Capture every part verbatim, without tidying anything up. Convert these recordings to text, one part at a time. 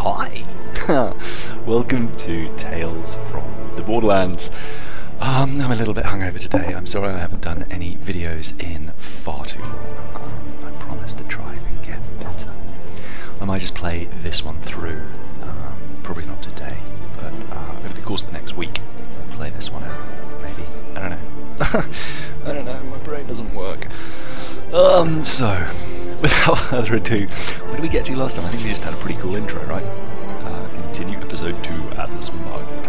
Hi! Welcome to Tales from the Borderlands. Um, I'm a little bit hungover today. I'm sorry I haven't done any videos in far too long. Um, I promise to try and get better. I might just play this one through. Um, probably not today, but uh, over the course of the next week, I'll play this one out, maybe. I don't know. I don't know, my brain doesn't work. Um, so... Without further ado, what did we get to last time? I think we just had a pretty cool intro, right? Uh, continue episode two, Atlas Mugged.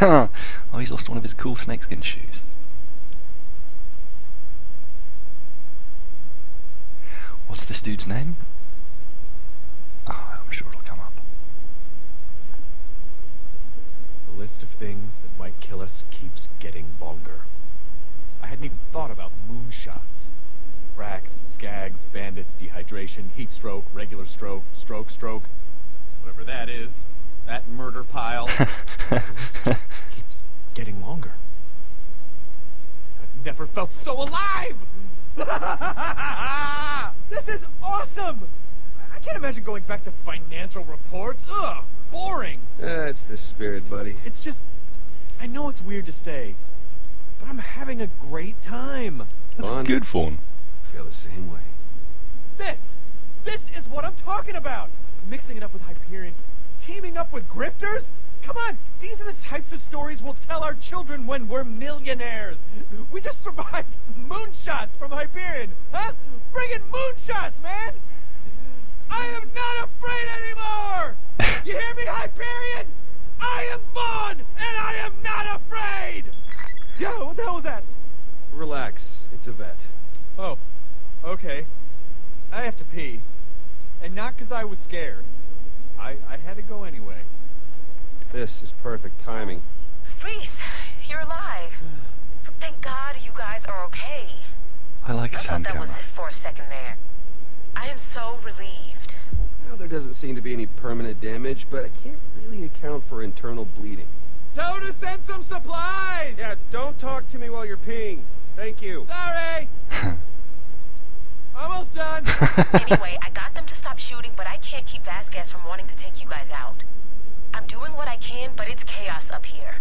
Oh, he's lost one of his cool snakeskin shoes. What's this dude's name? The list of things that might kill us keeps getting longer. I hadn't even thought about moonshots. Rakks, skags, bandits, dehydration, heat stroke, regular stroke, stroke stroke, whatever that is, that murder pile. The list just keeps getting longer. I've never felt so alive! This is awesome! I can't imagine going back to financial reports. Ugh! Boring! Uh, it's the spirit, buddy. It's just... I know it's weird to say, but I'm having a great time. That's Vaughn, good fun. I feel the same way. This! This is what I'm talking about! Mixing it up with Hyperion. Teaming up with grifters? Come on! These are the types of stories we'll tell our children when we're millionaires! We just survived moonshots from Hyperion! Huh? Bring in moonshots, man! I am not afraid anymore! You hear me, Hyperion? I am Vaughn, and I am not afraid! Yo, what the hell was that? Relax, it's Yvette. Oh, okay. I have to pee. And not because I was scared. I, I had to go anyway. This is perfect timing. Rhys, you're alive. Thank God you guys are okay. I like his hand camera. I thought that was it for a second there. I am so relieved. Well, there doesn't seem to be any permanent damage, but I can't really account for internal bleeding. Tell her to send some supplies! Yeah, don't talk to me while you're peeing. Thank you. Sorry! Almost done! Anyway, I got them to stop shooting, but I can't keep Vasquez from wanting to take you guys out. I'm doing what I can, but it's chaos up here.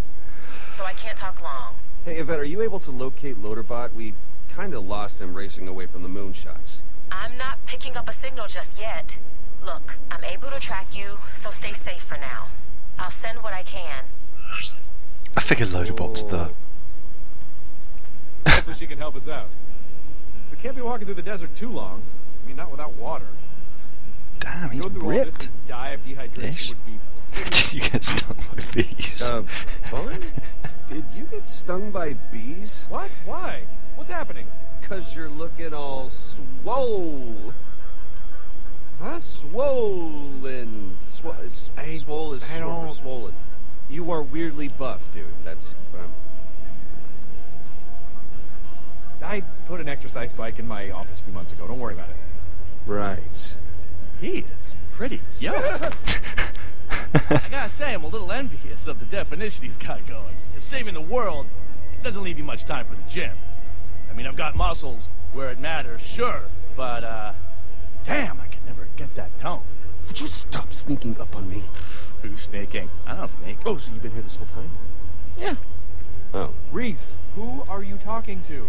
So I can't talk long. Hey, Yvette, are you able to locate Loaderbot? We kinda lost him racing away from the moonshots. I'm not picking up a signal just yet. Look, I'm able to track you, so stay safe for now. I'll send what I can. I figured Loaderbot's the... Hopefully she can help us out. We can't be walking through the desert too long. I mean, not without water. Damn, he's ripped. Die of dehydration would be... Did you get stung by bees? Uh, fun? Did you get stung by bees? What? Why? What's happening? Because you're looking all swole. Huh? Swollen. Swo I, swole is I short for swollen. You are weirdly buff, dude. That's what I'm... I put an exercise bike in my office a few months ago. Don't worry about it. Right. He is pretty young. I gotta say, I'm a little envious of the definition he's got going. It's saving the world. It doesn't leave you much time for the gym. I mean, I've got muscles where it matters, sure, but, uh, damn, I can never get that tone. Would you stop sneaking up on me? Who's sneaking? I don't sneak. Oh, so you've been here this whole time? Yeah. Oh. Reese, who are you talking to?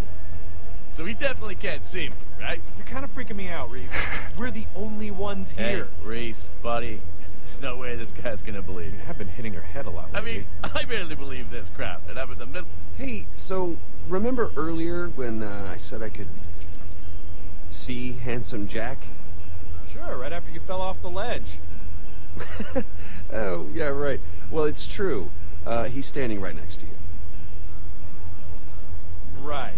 So he definitely can't see me, right? You're kind of freaking me out, Reese. We're the only ones here. Hey, Reese, buddy, there's no way this guy's gonna believe you. I've been hitting her head a lot lately. I mean, I barely believe this crap, and I'm in the middle. Hey, so... Remember earlier when uh, I said I could see Handsome Jack? Sure, right after you fell off the ledge. Oh, yeah, right. Well, it's true. Uh, he's standing right next to you. Right.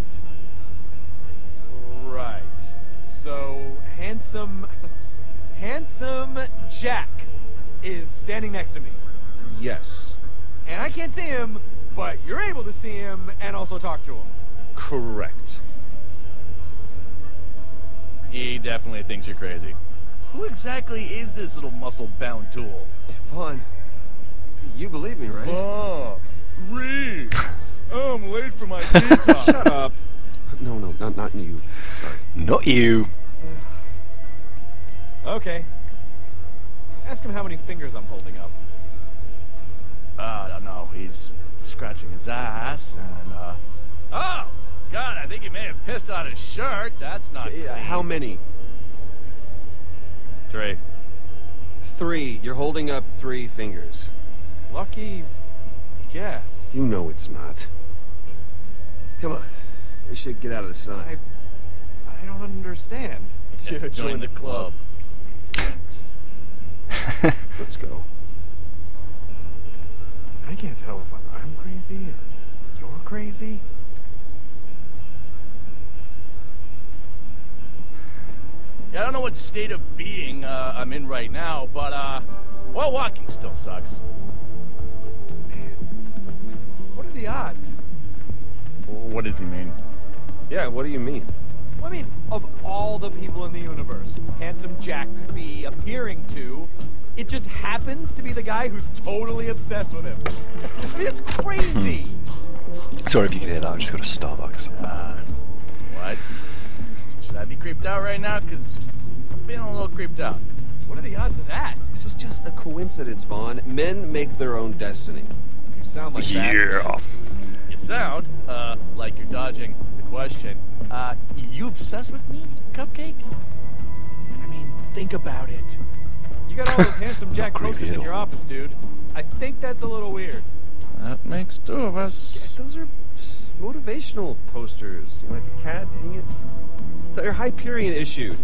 Right. So, Handsome... Handsome Jack is standing next to me. Yes. And I can't see him... But you're able to see him and also talk to him. Correct. He definitely thinks you're crazy. Who exactly is this little muscle-bound tool? Vaughn, you believe me, right? Vaughn, Reese, I'm waited for my tea time. Shut up. No, no, not not you. Sorry. Not you. Okay. Ask him how many fingers I'm holding up. Uh, I don't know. He's scratching his ass, and uh. Oh, God! I think he may have pissed on his shirt. That's not. Yeah, clean. How many? Three. Three. You're holding up three fingers. Lucky guess. You know it's not. Come on. We should get out of the sun. I, I don't understand. Yeah, join, join the, the club. club. Let's go. I can't tell if I'm, I'm crazy or you're crazy. Yeah, I don't know what state of being uh, I'm in right now, but, uh, well, walking still sucks. Man, what are the odds? What does he mean? Yeah, what do you mean? Well, I mean, of all the people in the universe, Handsome Jack could be appearing to, it just happens to be the guy who's totally obsessed with him. I mean, it's crazy. Sorry if you can hear that, I just got a Starbucks. Uh, what? Should I be creeped out right now? Because I'm feeling a little creeped out. What are the odds of that? This is just a coincidence, Vaughn. Men make their own destiny. You sound like Vasquez. Yeah. Sound uh, like you're dodging the question. Uh, you obsessed with me, Cupcake? I mean, think about it. You got all those Handsome Jack posters in your office, dude. I think that's a little weird. That makes two of us. Yeah, those are motivational posters. You know, like a cat, hang it. They're Hyperion issued.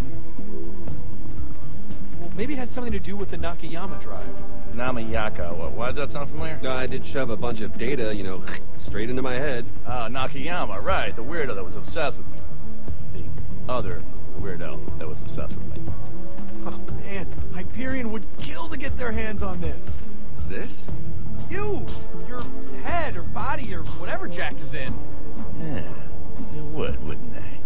Well, maybe it has something to do with the Nakayama drive. Namayaka. What, why does that sound familiar? No, I did shove a bunch of data, you know, straight into my head. Ah, uh, Nakayama, right. The weirdo that was obsessed with me. The other weirdo that was obsessed with me. Oh, man. Hyperion would kill to get their hands on this. This? You! Your head or body or whatever Jack is in. Yeah, they would, wouldn't they?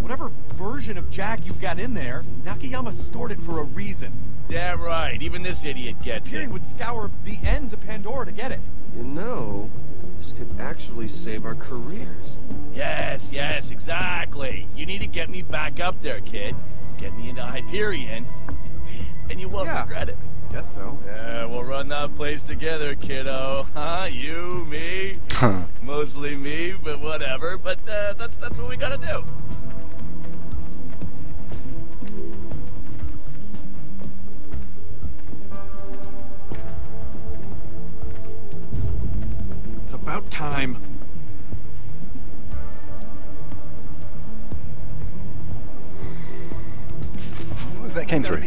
Whatever version of Jack you've got in there, Nakayama stored it for a reason. Damn right, even this idiot gets it. Tyrion would scour the ends of Pandora to get it. You know, this could actually save our careers. Yes, yes, exactly. You need to get me back up there, kid. Get me into Hyperion, and you won't yeah, regret it. Guess so. Yeah, we'll run that place together, kiddo. Huh? You, me, mostly me, but whatever. But uh, that's that's what we gotta do. About time. Yvette came through.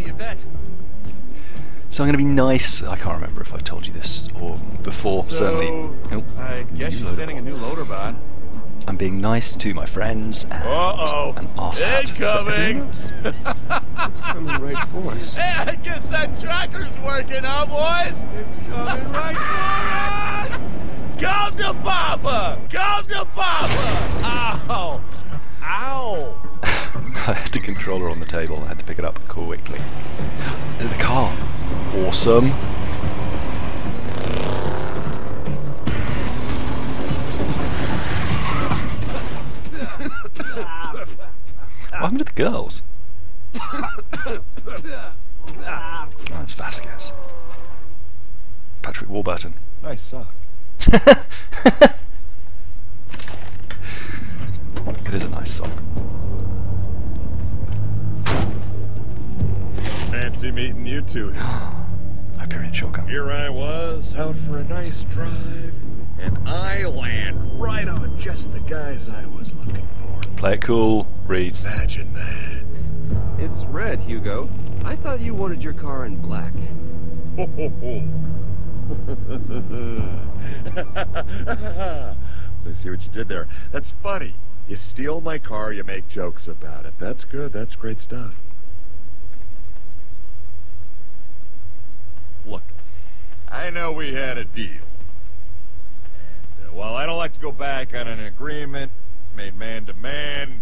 So I'm going to be nice. I can't remember if I told you this or before, so certainly. Oh, I guess you're sending a new Loaderbot. I'm being nice to my friends and uh-oh, an arsehead. Incoming! It's coming right for us. Hey, I guess that tracker's working, huh, boys? It's coming right for us! Come to Papa! Come to Papa! Ow! Ow! I had the controller on the table. I had to pick it up quickly. In the car. Awesome. What happened to the girls? Oh, it's Vasquez. Patrick Warburton. Nice sock. It is a nice sock. Fancy meeting you two here. Hyperion shotgun. Here I was, out for a nice drive, and I land right on just the guys I was looking for. Play it cool, Rhys. Imagine that. It's red, Hugo. I thought you wanted your car in black. Ho ho ho. Let's see what you did there. That's funny. You steal my car, you make jokes about it. That's good. That's great stuff. Look, I know we had a deal. And, uh, while I don't like to go back on an agreement made man to man,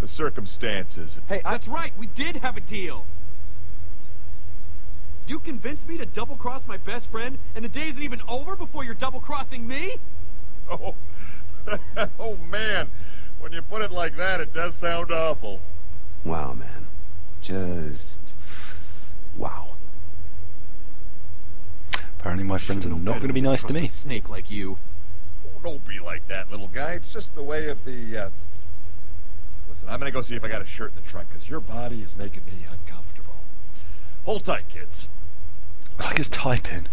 the circumstances... Hey, that's right. We did have a deal. You convinced me to double-cross my best friend, and the day isn't even over before you're double-crossing me? Oh, Oh, man. When you put it like that, it does sound awful. Wow, man. Just... wow. Apparently my friends are not going to be nice to me. Snake like you. Oh, don't be like that, little guy. It's just the way of the... Uh... Listen, I'm going to go see if I got a shirt in the trunk, because your body is making me uncomfortable. Hold tight, kids. I like his typing.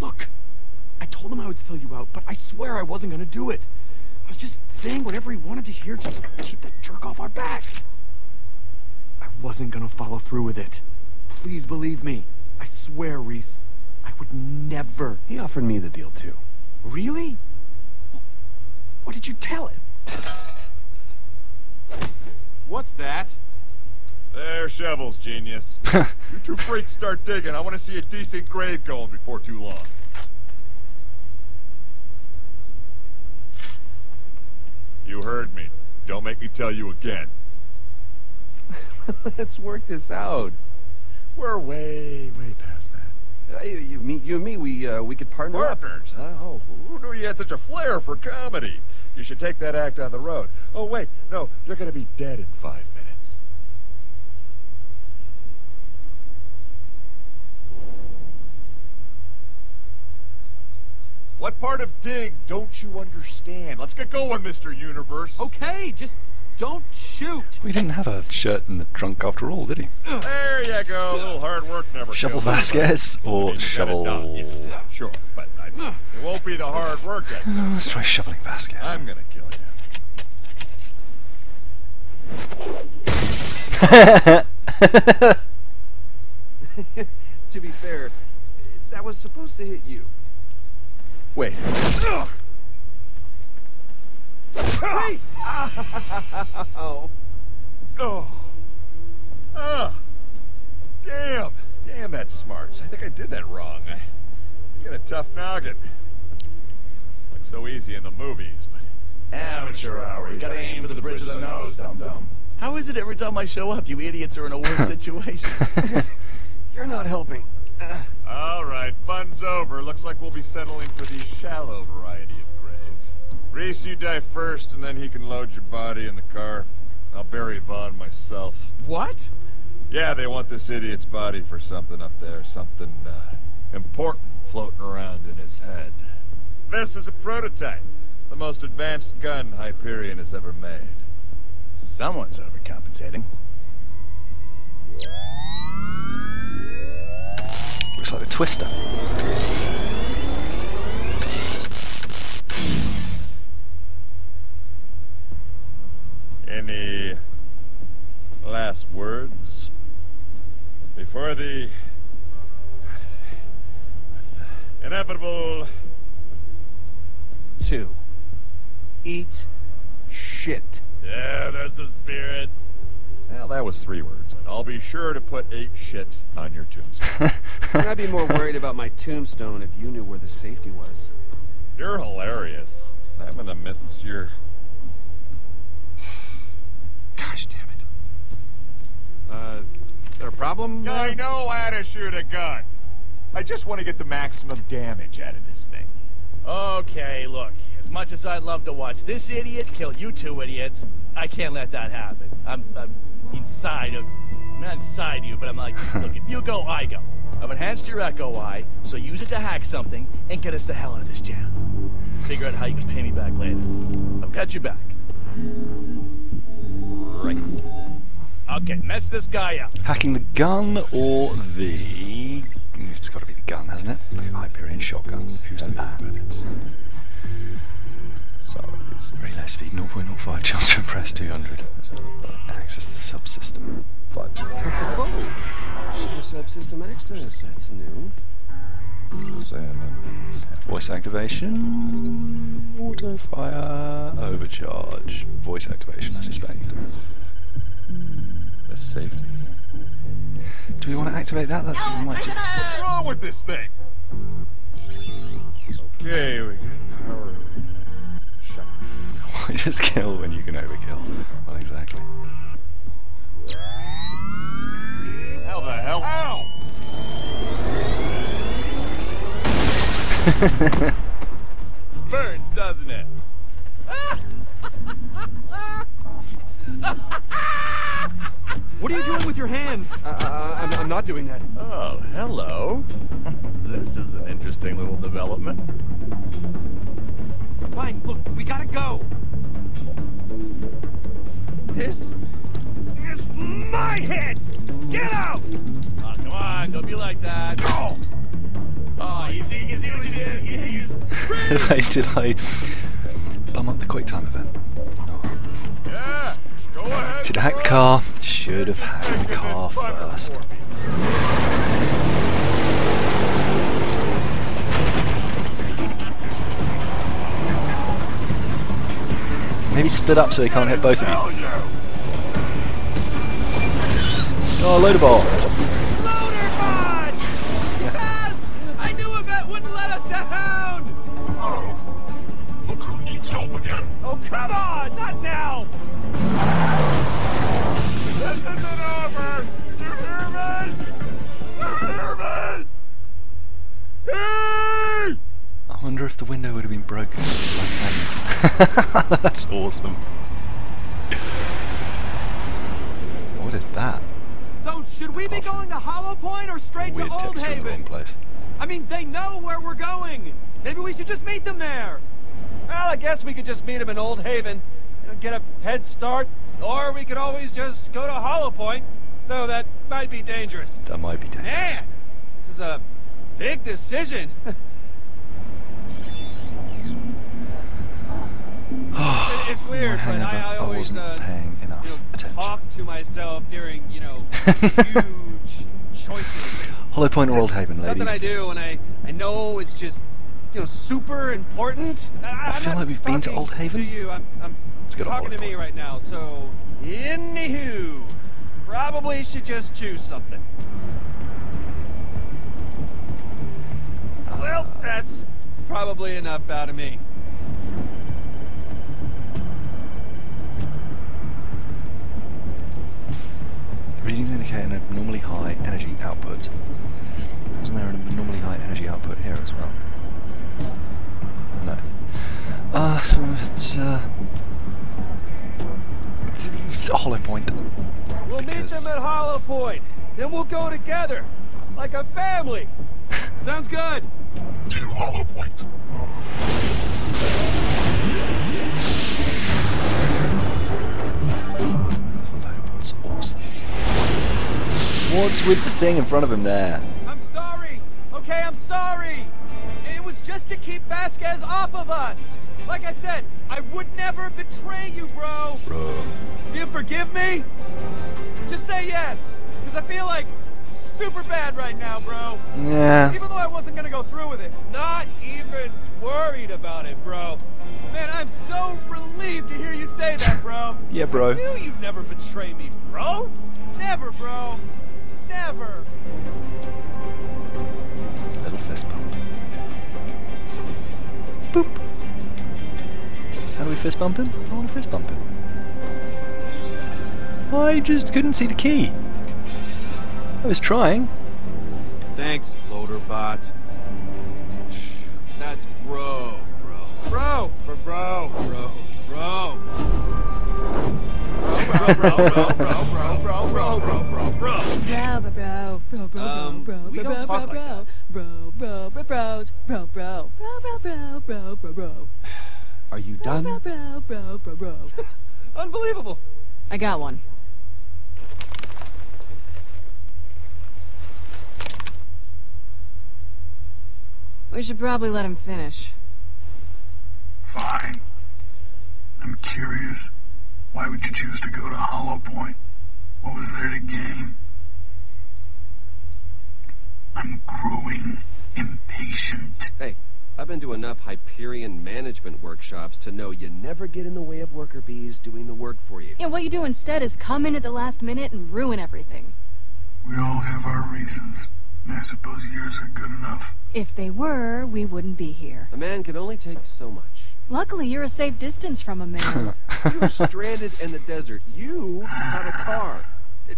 Look, I told him I would sell you out, but I swear I wasn't going to do it. I was just saying whatever he wanted to hear to keep that jerk off our backs. I wasn't going to follow through with it. Please believe me. I swear, Reese, I would never... He offered me the deal, too. Really? What did you tell him? What's that? They're shovels, genius. You two freaks start digging. I want to see a decent grave going before too long. You heard me. Don't make me tell you again. Let's work this out. We're way, way past that. Uh, you, you, me, you and me, we uh, we could partner Partners, up. Huh? Oh, who knew you had such a flair for comedy? You should take that act on the road. Oh, wait, no, you're going to be dead in five minutes. What part of dig don't you understand? Let's get going, Mister Universe. Okay, just don't shoot. We didn't have a shirt in the trunk after all, did he? There you go. A little hard work never Shovel killed. Vasquez or I mean, Shovel... Yeah, sure, but I mean, it won't be the hard work. Uh, let's try shoveling Vasquez. I'm going to kill you. To be fair, that was supposed to hit you. Wait. Wait. Ow. Oh. Ah. Damn. Damn, that smarts. I think I did that wrong. I got a tough noggin. Looks so easy in the movies, but... Amateur hour. You gotta aim for the bridge of the nose, dum-dum. How is it every time I show up, you idiots are in a worse situation? You're not helping. Uh. All right, fun's over. Looks like we'll be settling for the shallow variety of grave. Reese, you die first, and then he can load your body in the car. I'll bury Vaughn myself. What? Yeah, they want this idiot's body for something up there. Something uh, important floating around in his head. This is a prototype. The most advanced gun Hyperion has ever made. Someone's overcompensating. Looks like the Twister. Any last words before the, what is it, the inevitable? Two. Eat shit. Yeah, there's the spirit. Well, that was three words, and I'll be sure to put eight shit on your tombstone. I'd be more worried about my tombstone if you knew where the safety was. You're hilarious. I'm gonna miss your... Gosh damn it. Uh, is there a problem? I know how to shoot a gun. I just want to get the maximum damage out of this thing. Okay, look. As much as I'd love to watch this idiot kill you two idiots, I can't let that happen. I'm... I'm inside of... I'm not inside you, but I'm like, look, if you go, I go. I've enhanced your Echo Eye, so use it to hack something and get us the hell out of this jam. Figure out how you can pay me back later. I've got you back. Right. Okay, mess this guy up. Hacking the gun or the... It's got to be the gun, hasn't it? Look at Hyperion shotguns. Who's the man? So, relay speed zero point zero five, chance to impress two hundred. Access the subsystem. Oh, subsystem access, that's new. Voice activation, auto fire, overcharge, voice activation, I suspect. That's safety. Do we want to activate that? That's might just... What's wrong with this thing? Okay, we got power. Shut up. Why just kill when you can overkill? Well, exactly. How the hell? Ow! burns, doesn't it? What are you doing with your hands? Uh, uh, I'm, I'm not doing that. Oh, hello. This is an interesting little development. Fine, look, we gotta go. This is my head. Get out! Oh, come on, don't be like that. Oh, oh you see, you see what you did. You see, you just... Wait, did I bum up the quick time event? Oh. Yeah. Go ahead. Should have hacked car. Should have hacked car first. Maybe split up so he can't hit both of you. Oh, Loaderbot! Loaderbot! Yes! I knew Yvette wouldn't let us down! Oh, look who needs help again. Oh, come on! Not now! This isn't over! Do you hear me? Do you hear me? Hey! I wonder if the window would have been broken if I hadn't. That's awesome. What is that? So should we be going to Hollow Point or straight to Old Haven? Place. I mean, they know where we're going. Maybe we should just meet them there. Well, I guess we could just meet them in Old Haven and get a head start, or we could always just go to Hollow Point. Though that might be dangerous. That might be dangerous. Man, this is a big decision. It's weird, but I, I always uh, paying enough you know, attention. Talk to myself during, you know, huge choices. Hollow Point or Old Haven, ladies. Something I do, and I, I know it's just, you know, super important. I, I feel like we've been to Old Haven. To you, I'm, I'm it's good talking to me right now. So, anywho, probably should just choose something. Uh, well, that's probably enough out of me. Readings indicate an abnormally high energy output. Isn't there an abnormally high energy output here as well? No. Uh, it's, uh... It's, it's a Hollow Point. We'll meet them at Hollow Point. Then we'll go together. Like a family. Sounds good. To Hollow Point. Hollow Point's awesome. What's with the thing in front of him there? I'm sorry! Okay, I'm sorry! It was just to keep Vasquez off of us! Like I said, I would never betray you, bro! Bro. You forgive me? Just say yes! Because I feel like super bad right now, bro! Yeah. Even though I wasn't gonna go through with it. Not even worried about it, bro. Man, I'm so relieved to hear you say that, bro. Yeah, bro. I knew you'd never betray me, bro! Never, bro! Never. Little fist bump. Boop. How do we fist bump him? I want to fist bump him. I just couldn't see the key. I was trying. Thanks, Loaderbot. That's bro, bro, bro, bro, bro, bro, bro, bro, bro, bro, bro, bro, bro, bro, bro. Bro. Bro, bro, bro, bro, bro, um, bro, bro, bro, bro, like bro, bro, bro, bro, bros, bro, bro, bro, bro, bro, bro, bro, bro. Are you done? Bro, bro, bro, bro, bro. Unbelievable. I got one. We should probably let him finish. Fine. I'm curious. Why would you choose to go to Hollow Point? What was there to gain? I'm growing impatient. Hey, I've been to enough Hyperion management workshops to know you never get in the way of worker bees doing the work for you. Yeah, what you do instead is come in at the last minute and ruin everything. We all have our reasons. I suppose yours are good enough. If they were, we wouldn't be here. A man can only take so much. Luckily, you're a safe distance from a man. You were stranded in the desert. You had a car.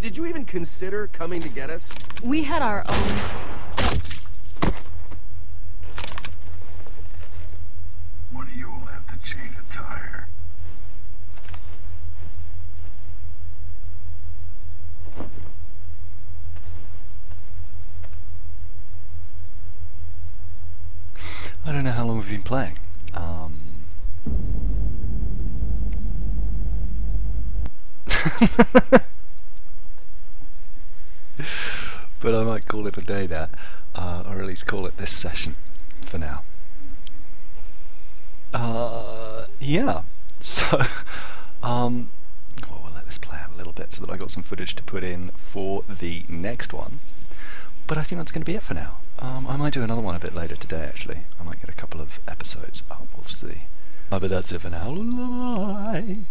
Did you even consider coming to get us? We had our own... What you will have to change a tire. I don't know how long we've been playing. Um... But I might call it a day there, uh, or at least call it this session for now. Uh, yeah, so um, well, we'll let this play out a little bit so that I got some footage to put in for the next one. But I think that's going to be it for now. Um, I might do another one a bit later today, actually. I might get a couple of episodes up, we'll see. Uh, but that's it for now. Bye.